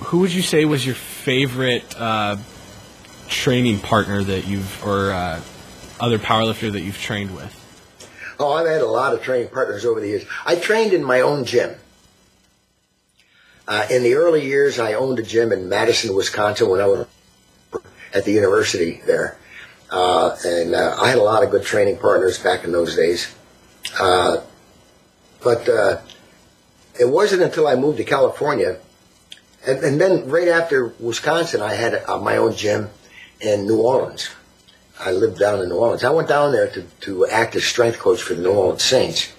Who would you say was your favorite training partner that you've, or other powerlifter that you've trained with? Oh, I've had a lot of training partners over the years. I trained in my own gym. In the early years, I owned a gym in Madison, Wisconsin, when I was at the university there. And I had a lot of good training partners back in those days. But it wasn't until I moved to California, and then right after Wisconsin, I had my own gym in New Orleans. I lived down in New Orleans. I went down there to act as strength coach for the New Orleans Saints.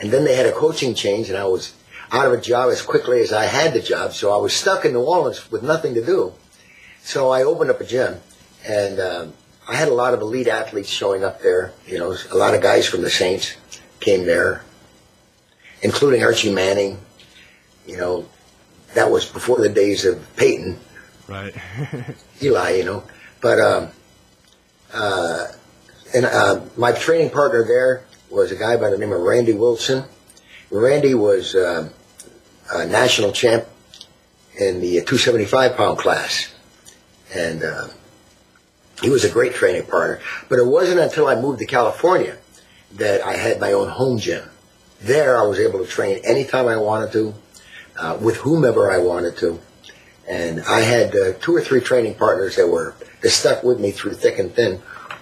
And then they had a coaching change, and I was out of a job as quickly as I had the job, so I was stuck in New Orleans with nothing to do. So I opened up a gym, and I had a lot of elite athletes showing up there. You know, a lot of guys from the Saints came there, including Archie Manning. You know, that was before the days of Peyton. Right. Eli, you know. But, and my training partner there was a guy by the name of Randy Wilson. Randy was a national champ in the 275-pound class, and he was a great training partner. But it wasn't until I moved to California that I had my own home gym. There I was able to train anytime I wanted to, with whomever I wanted to. And I had two or three training partners that stuck with me through thick and thin.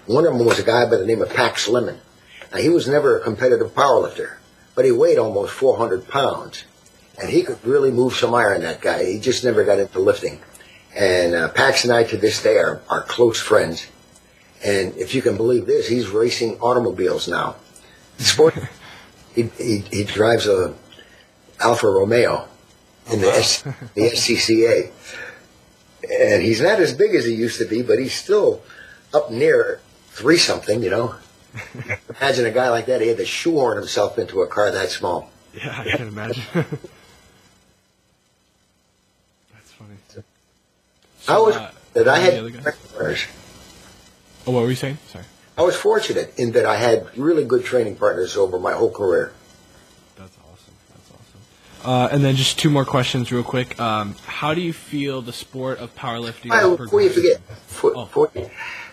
One of them was a guy by the name of Pax Lemon. Now, he was never a competitive powerlifter, but he weighed almost 400 pounds. And he could really move some iron, that guy. He just never got into lifting. And Pax and I, to this day, are close friends. And if you can believe this, he's racing automobiles now. He drives a Alfa Romeo in the SCCA. And he's not as big as he used to be, but he's still up near 3-something, you know. Imagine a guy like that. He had to shoehorn himself into a car that small. Yeah, I can imagine. That's funny. So, Oh, what were you saying? Sorry. I was fortunate in that I had really good training partners over my whole career. That's awesome. And then just two more questions real quick. How do you feel the sport of powerlifting? Before you forget,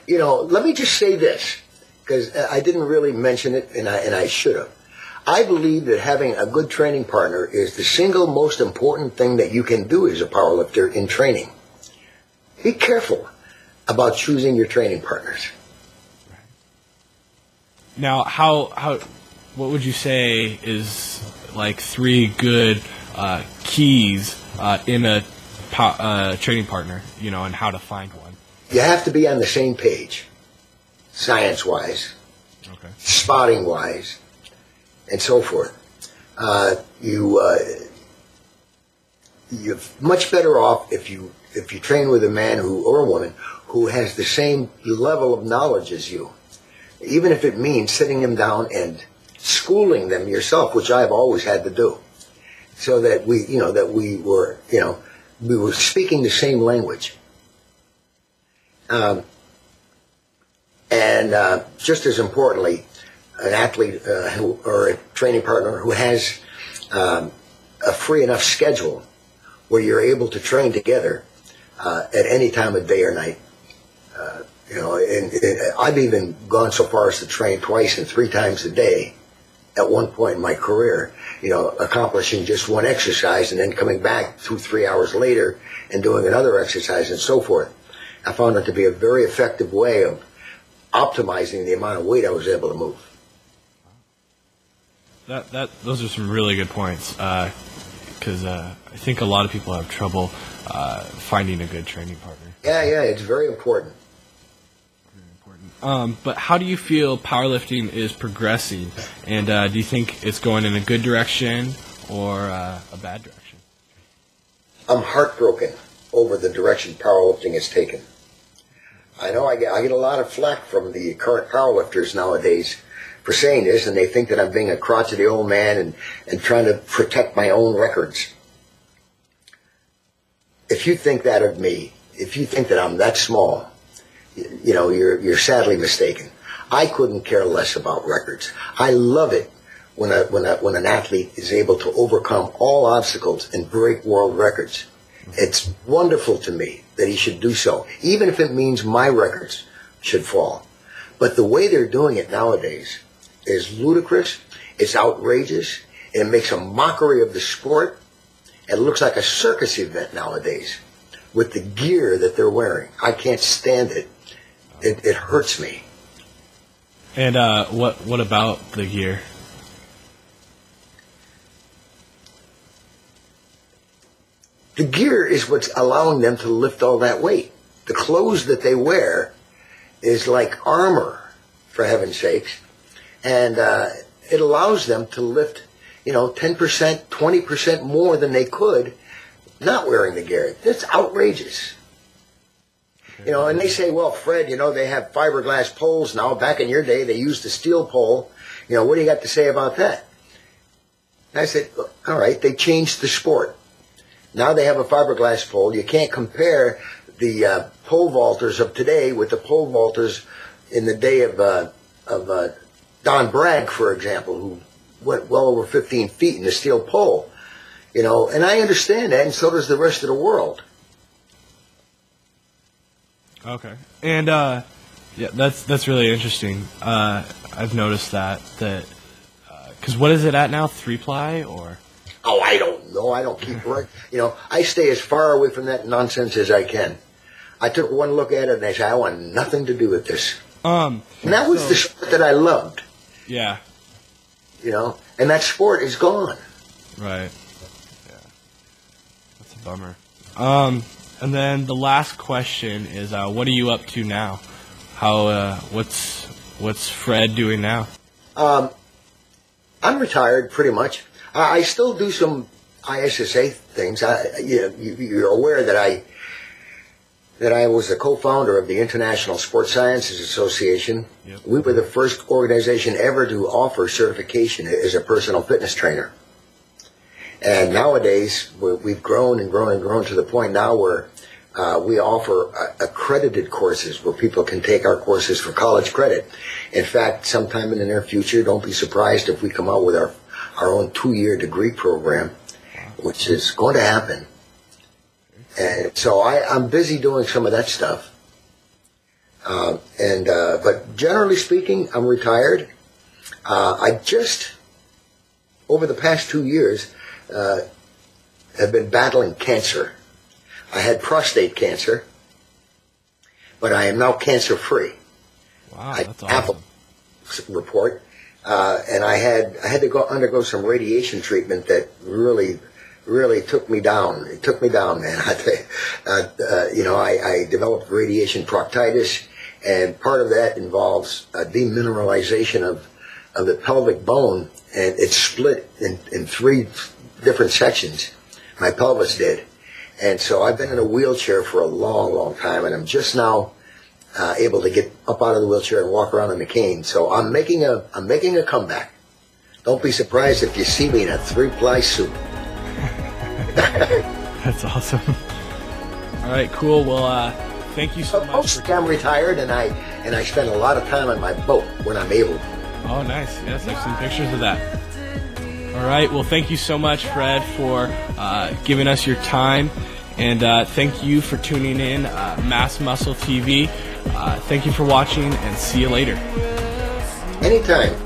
you know, let me just say this, because I didn't really mention it, and I should have. I believe that having a good training partner is the single most important thing that you can do as a powerlifter in training. Be careful about choosing your training partners. Now, what would you say is like three good keys in a training partner, you know, and how to find one? You have to be on the same page. Science-wise, okay. Spotting-wise, and so forth. You're much better off if you train with a man or a woman who has the same level of knowledge as you, even if it means sitting them down and schooling them yourself, which I've always had to do, so that we were speaking the same language. And just as importantly, an athlete or a training partner who has a free enough schedule where you're able to train together at any time of day or night. You know, and I've even gone so far as to train twice and 3 times a day at one point in my career, you know, accomplishing just one exercise and then coming back 2-3 hours later and doing another exercise and so forth. I found it to be a very effective way of optimizing the amount of weight I was able to move. Those are some really good points, because I think a lot of people have trouble finding a good training partner. Yeah, it's very important. Very important. But how do you feel powerlifting is progressing, and do you think it's going in a good direction or a bad direction? I'm heartbroken over the direction powerlifting has taken. I know I get a lot of flack from the current powerlifters nowadays for saying this, and they think that I'm being a crotchety old man and trying to protect my own records. If you think that of me, if you think that I'm that small, you know, you're sadly mistaken. I couldn't care less about records. I love it when an athlete is able to overcome all obstacles and break world records. It's wonderful to me that he should do so, even if it means my records should fall. But the way they're doing it nowadays is ludicrous, it's outrageous, and it makes a mockery of the sport. It looks like a circus event nowadays with the gear that they're wearing. I can't stand it. It hurts me. And what about the gear? The gear is what's allowing them to lift all that weight. The clothes that they wear is like armor, for heaven's sakes, and it allows them to lift, 10%, 20% more than they could not wearing the gear. That's outrageous. And they say, well, Fred, they have fiberglass poles now. Back in your day, they used the steel pole. What do you got to say about that? And I said, all right, they changed the sport. Now they have a fiberglass pole. You can't compare the pole vaulters of today with the pole vaulters in the day of Don Bragg, for example, who went well over 15 feet in a steel pole. And I understand that, and so does the rest of the world. Okay, and yeah, that's really interesting. I've noticed that because what is it at now? 3-ply or? Oh, I don't know. I don't keep right. I stay as far away from that nonsense as I can. I took one look at it and I said, I want nothing to do with this. And that was the sport that I loved. Yeah. And that sport is gone. Right. Yeah. That's a bummer. And then the last question is, what are you up to now? How? What's Fred doing now? I'm retired, pretty much. I still do some ISSA things. You're aware that I was the co-founder of the International Sports Sciences Association. Yep. We were the first organization ever to offer certification as a personal fitness trainer. And nowadays, we've grown and grown and grown to the point now where we offer accredited courses where people can take our courses for college credit. In fact, sometime in the near future, don't be surprised if we come out with our own 2-year degree program, which is going to happen. And so I'm busy doing some of that stuff. But generally speaking, I'm retired. I just, over the past 2 years, have been battling cancer. I had prostate cancer, but I am now cancer-free. Wow, that's awesome. Apple report, and I had to undergo some radiation treatment that really, really took me down. It took me down, man. I developed radiation proctitis, and part of that involves demineralization of the pelvic bone, and it's split in 3. Different sections. My pelvis did. And so I've been in a wheelchair for a long, long time, and I'm just now able to get up out of the wheelchair and walk around in a cane. So I'm making a comeback. Don't be surprised if you see me in a 3-ply suit. That's awesome. All right, cool. Well, thank you so much. Mostly I'm retired, and I spend a lot of time on my boat when I'm able. Oh, nice. Yes, I've seen pictures of that. All right. Well, thank you so much, Fred, for giving us your time. And thank you for tuning in, Mass Muscle TV. Thank you for watching, and see you later. Anytime.